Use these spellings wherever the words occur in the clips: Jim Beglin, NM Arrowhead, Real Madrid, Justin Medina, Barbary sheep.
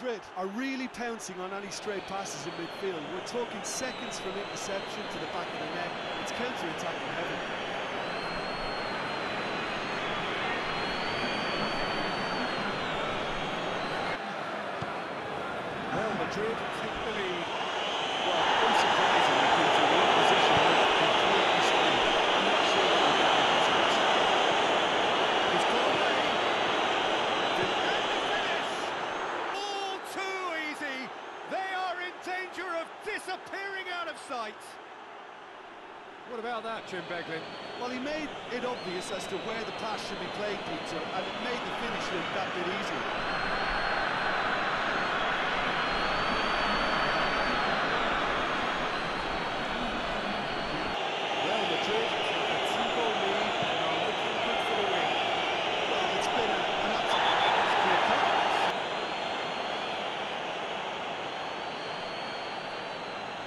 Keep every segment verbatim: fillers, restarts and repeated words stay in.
Madrid are really pouncing on any stray passes in midfield. We're talking seconds from interception to the back of the net. It's counter-attacking heaven. Real Madrid take the lead. Well, unsurprisingly, due to the opposition, they're completely strong. I'm not sure how the guy has reached that. He's gone away. And the finish! All too easy. They are in danger of disappearing out of sight. What about that, Jim Beglin? Well, he made it obvious as to where the pass should be played, Peter, and it made the finish look that bit easier.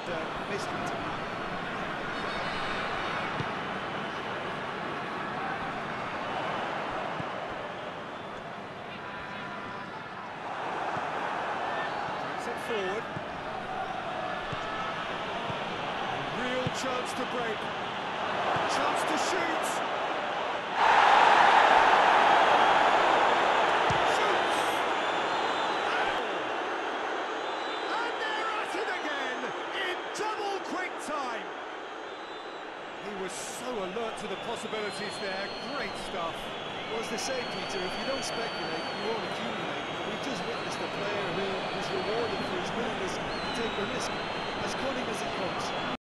Uh, missed it. Takes it forward. Real chance to break. Chance to shoot. Shoots. And they're at it again. Double quick time. He was so alert to the possibilities there. Great stuff. Well, as they say, Peter, if you don't speculate, you won't accumulate.